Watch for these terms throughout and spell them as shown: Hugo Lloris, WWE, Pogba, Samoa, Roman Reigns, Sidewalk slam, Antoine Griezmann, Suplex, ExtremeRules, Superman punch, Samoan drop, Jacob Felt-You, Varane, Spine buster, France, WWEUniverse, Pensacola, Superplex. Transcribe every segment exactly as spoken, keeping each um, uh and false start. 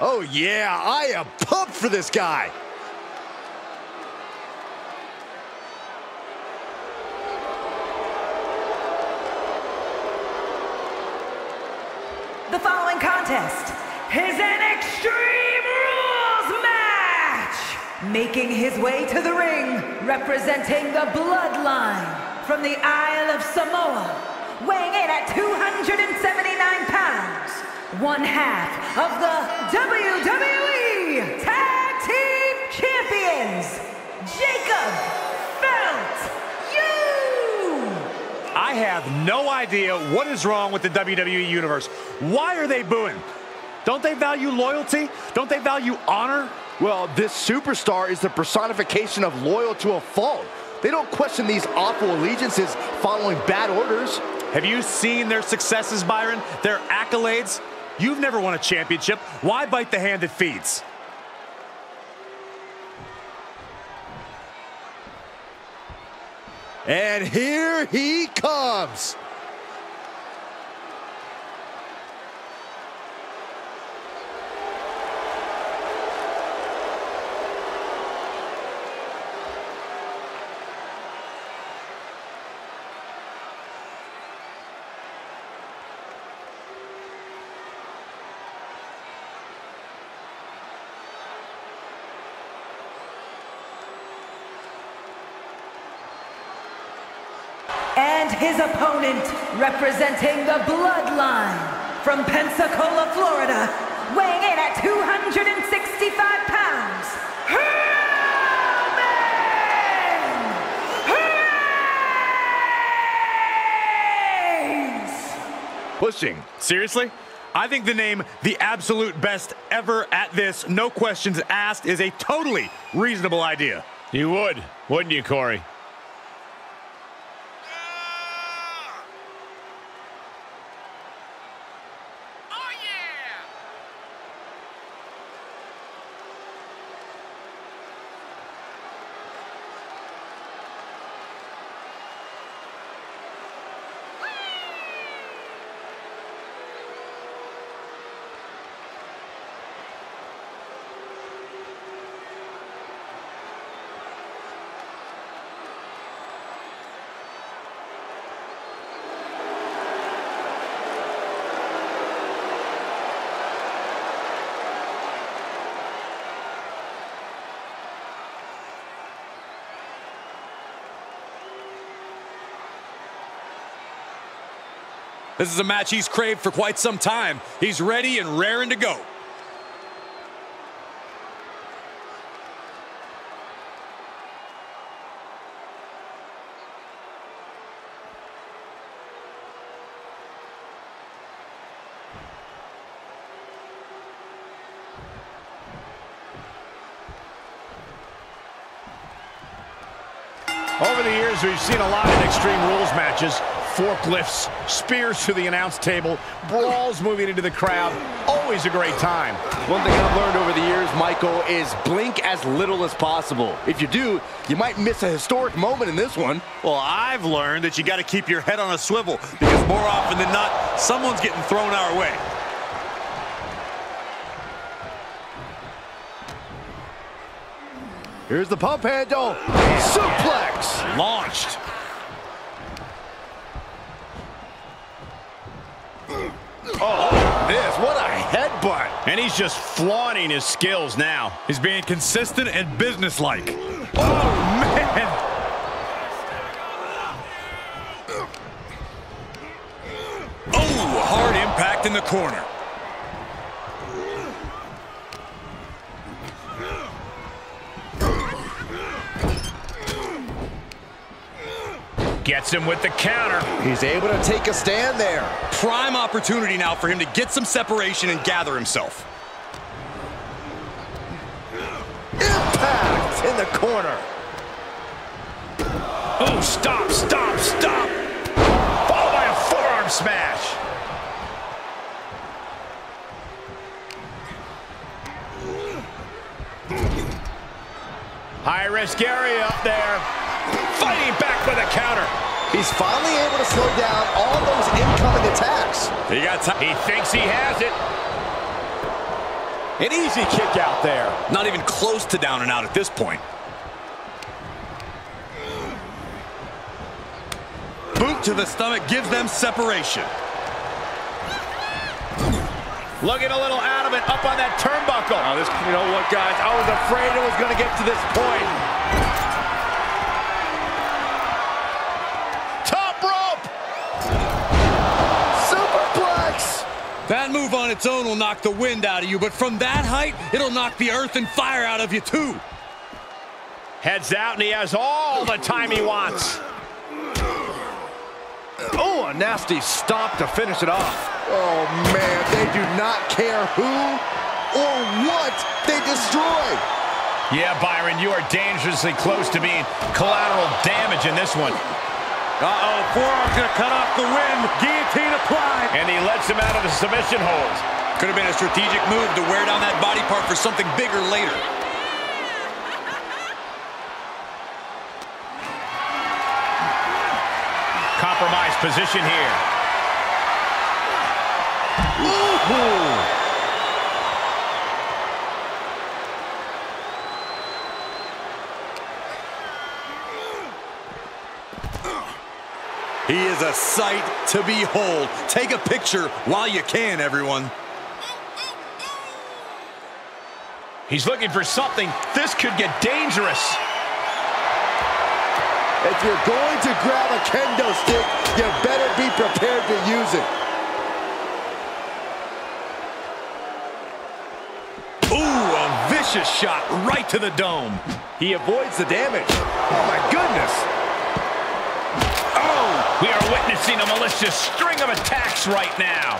Oh yeah, I am pumped for this guy. The following contest is an Extreme Rules match. Making his way to the ring, representing the Bloodline from the Isle of Samoa, weighing in at two hundred seventy-nine pounds. One half of the W W E Tag Team Champions, Jacob Felt-You! I have no idea what is wrong with the W W E Universe. Why are they booing? Don't they value loyalty? Don't they value honor? Well, this superstar is the personification of loyal to a fault. They don't question these awful allegiances following bad orders. Have you seen their successes, Byron? Their accolades? You've never won a championship. Why bite the hand that feeds? And here he comes. And his opponent, representing the Bloodline from Pensacola, Florida, weighing in at two hundred sixty-five pounds, Roman Reigns! Pushing. Seriously? I think the name, the absolute best ever at this, no questions asked, is a totally reasonable idea. You would, wouldn't you, Corey? This is a match he's craved for quite some time. He's ready and raring to go. Over the years, we've seen a lot of Extreme Rules matches. Forklifts, spears to the announce table, brawls moving into the crowd. Always a great time. One thing I've learned over the years, Michael, is blink as little as possible. If you do, you might miss a historic moment in this one. Well, I've learned that you got to keep your head on a swivel because more often than not, someone's getting thrown our way. Here's the pump handle. Suplex. Launched. Oh, this, what a headbutt. And he's just flaunting his skills now. He's being consistent and businesslike. Oh, man. Oh, hard impact in the corner. Gets him with the counter. He's able to take a stand there. Prime opportunity now for him to get some separation and gather himself. Impact in the corner. Oh, stop, stop, stop. Followed by a forearm smash. High risk area up there. Fighting back with a counter. He's finally able to slow down all those incoming attacks. He got time. He thinks he has it. An easy kick out there. Not even close to down and out at this point. Boot to the stomach gives them separation. Looking a little out of it, up on that turnbuckle. Oh, this, you know what, guys? I was afraid it was going to get to this point. Top rope! Superplex! That move on its own will knock the wind out of you, but from that height, it'll knock the earth and fire out of you, too. Heads out, and he has all the time he wants. Oh, a nasty stomp to finish it off. Oh, man, they do not care who or what they destroy. Yeah, Byron, you are dangerously close to being collateral damage in this one. Uh-oh, forearm's going to cut off the wind. Guillotine applied. And he lets him out of the submission hold. Could have been a strategic move to wear down that body part for something bigger later. Compromised position here. Ooh. He is a sight to behold. Take a picture while you can, everyone. He's looking for something. This could get dangerous. If you're going to grab a kendo stick, you better be prepared to use it. Vicious shot right to the dome. He avoids the damage. Oh, my goodness. Oh, we are witnessing a malicious string of attacks right now.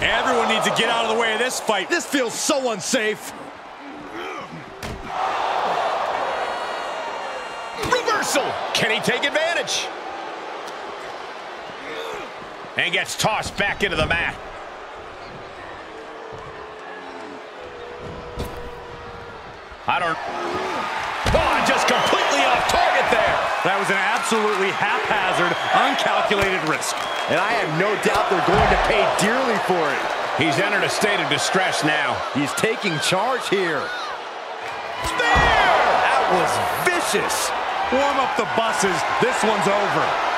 Everyone needs to get out of the way of this fight. This feels so unsafe. Reversal. Can he take advantage? And gets tossed back into the mat. I don't... Oh, just completely off target there. That was an absolutely haphazard, uncalculated risk. And I have no doubt they're going to pay dearly for it. He's entered a state of distress now. He's taking charge here. There! That was vicious. Warm up the buses. This one's over.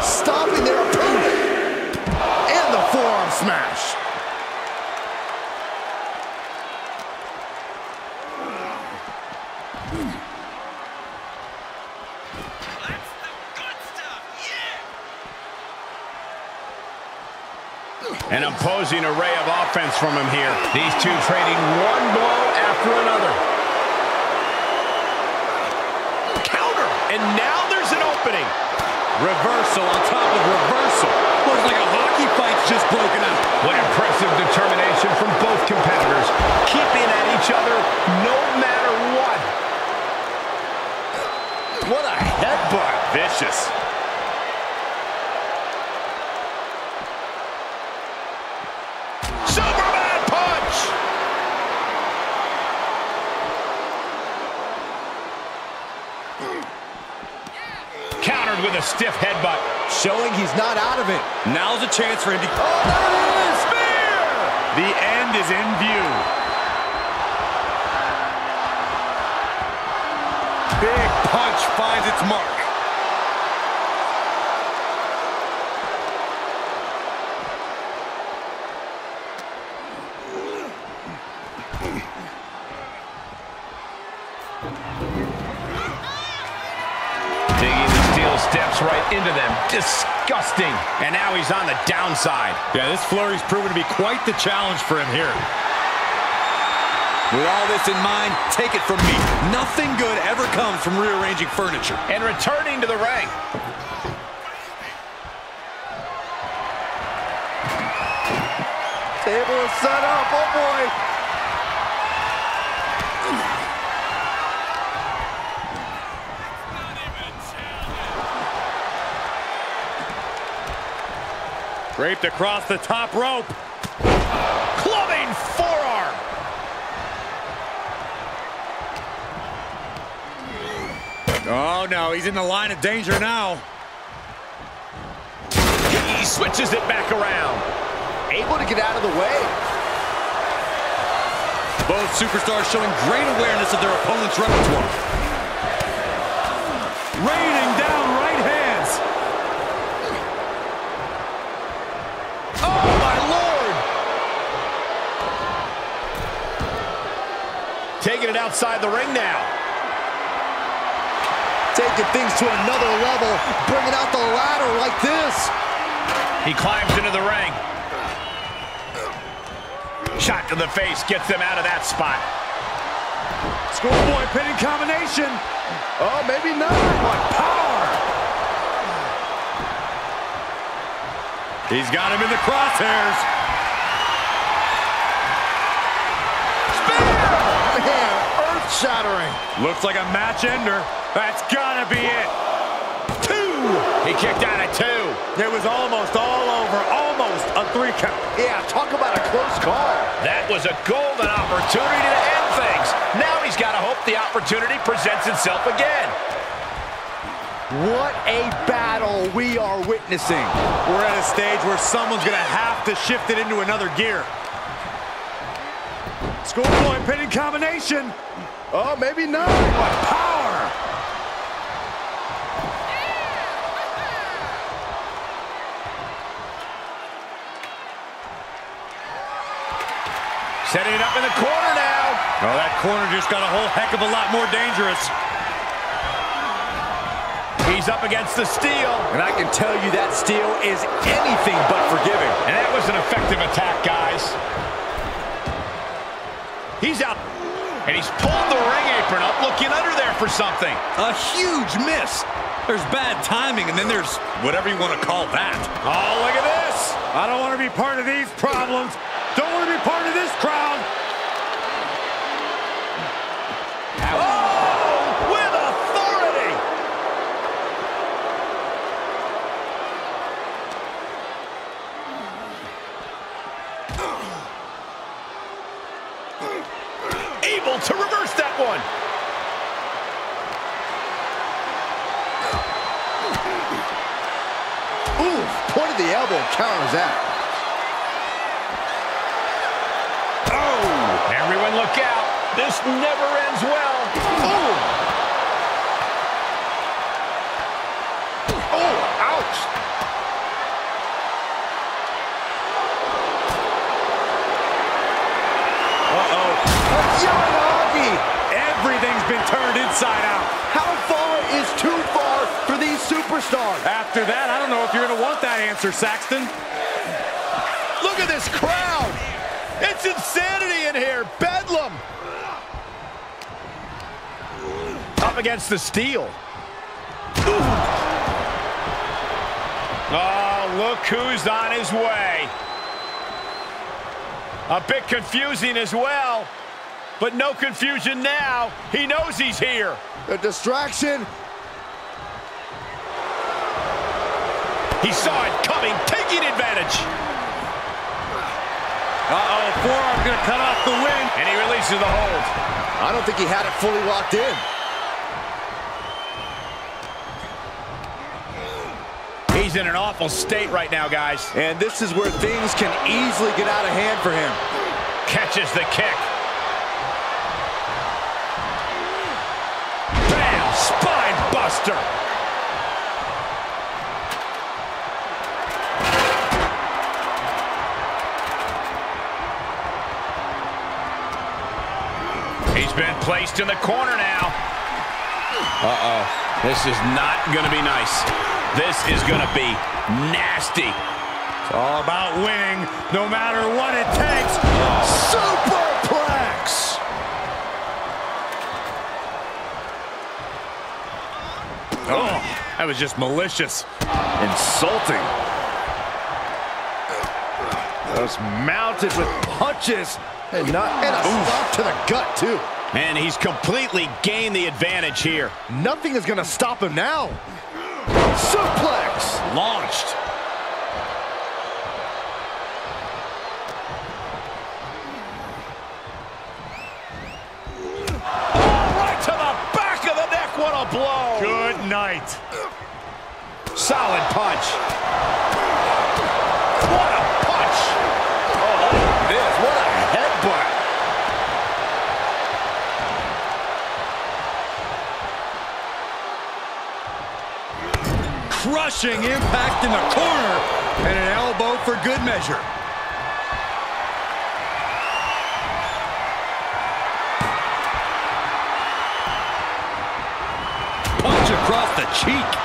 Stopping their opponent. And the forearm smash. That's the good stuff, yeah! An imposing array of offense from him here. These two trading one blow after another. Counter! And now there's an opening. Reversal on top of reversal. Looks like a hockey fight's just broken up. What impressive determination from both competitors. Keeping at each other no matter what. What a headbutt. Vicious. Superman punch! Mm. Countered with a stiff headbutt. Showing he's not out of it. Now's a chance for him to... Oh, there it is! Spear! The end is in view. Big punch finds its mark. Steps right into them. Disgusting. And now he's on the downside. Yeah, this flurry's proven to be quite the challenge for him here. With all this in mind, take it from me. Nothing good ever comes from rearranging furniture. And returning to the ring. Table is set up. Oh, boy. Draped across the top rope. Clubbing forearm. Oh no, he's in the line of danger now. He switches it back around. Able to get out of the way. Both superstars showing great awareness of their opponent's repertoire. Raining down right hands. Oh my lord! Taking it outside the ring now. Taking things to another level, bringing out the ladder like this. He climbs into the ring. Shot to the face, gets them out of that spot. Schoolboy pinning combination. Oh, maybe not. What power! He's got him in the crosshairs. Spear! Yeah, earth shattering. Looks like a match ender. That's gotta be it. Two! He kicked out at two. It was almost all over, almost a three count. Yeah, talk about a close call. That was a golden opportunity to end things. Now he's gotta hope the opportunity presents itself again. What a battle we are witnessing. We're at a stage where someone's gonna have to shift it into another gear. Schoolboy pinning combination. Oh, maybe not. What power! Setting it up in the corner now. Oh, that corner just got a whole heck of a lot more dangerous. He's up against the steel. And I can tell you that steel is anything but forgiving. And that was an effective attack, guys. He's out. And he's pulled the ring apron up, looking under there for something. A huge miss. There's bad timing, and then there's whatever you want to call that. Oh, look at this. I don't want to be part of these problems. Don't want to be part of this crowd. Oh, with authority. Able to reverse that one. Ooh, point of the elbow counters out. Everyone look out. This never ends well. Oh, oh ouch. Uh-oh. Yamanagi. Everything's been turned inside out. How far is too far for these superstars? After that, I don't know if you're going to want that answer, Saxton. Look at this crowd. It's insanity in here. Bedlam. Up against the steel. Ooh. Oh, look who's on his way. A bit confusing as well, but no confusion now. He knows he's here. The distraction. He saw it coming, taking advantage. Uh-oh, forearm going to cut off the wind. And he releases the hold. I don't think he had it fully locked in. He's in an awful state right now, guys. And this is where things can easily get out of hand for him. Catches the kick. Bam! Spine buster. Been placed in the corner now. Uh-oh. This is not going to be nice. This is going to be nasty. It's all about winning, no matter what it takes. Superplex! Oh, that was just malicious. Insulting. Just mounted with punches. And, not, and a Oof. Stop to the gut, too. And he's completely gained the advantage here. Nothing is going to stop him now. Suplex! Launched. Oh, right to the back of the neck. What a blow. Good night. Solid punch. What a punch. Oh, look at this. What a headbutt. Crushing impact in the corner. And an elbow for good measure. Punch across the cheek.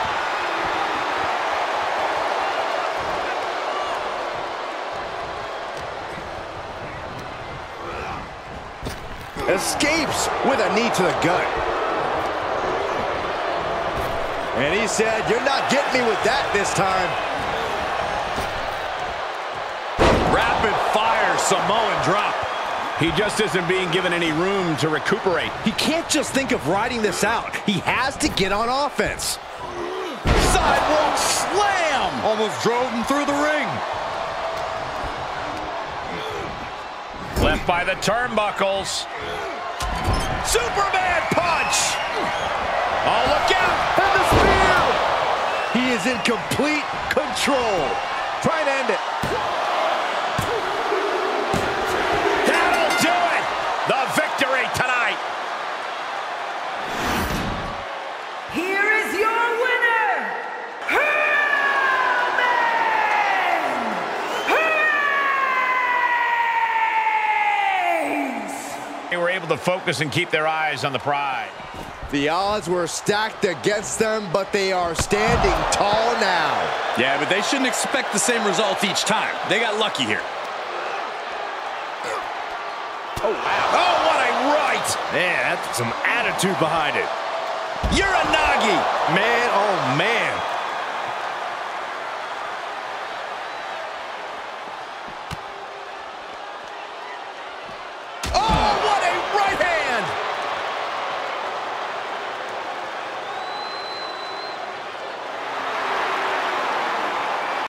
Escapes with a knee to the gut. And he said, you're not getting me with that this time. Rapid fire Samoan drop. He just isn't being given any room to recuperate. He can't just think of riding this out. He has to get on offense. Sidewalk slam! Almost drove him through the ring. Left by the turnbuckles. Superman punch! Oh, look out! And the spear! He is in complete control. Try to end it. To focus and keep their eyes on the prize. The odds were stacked against them, but they are standing tall now. Yeah, but they shouldn't expect the same results each time. They got lucky here. Oh, wow. Oh, what a right! Man, that's some attitude behind it. Uranagi! Man.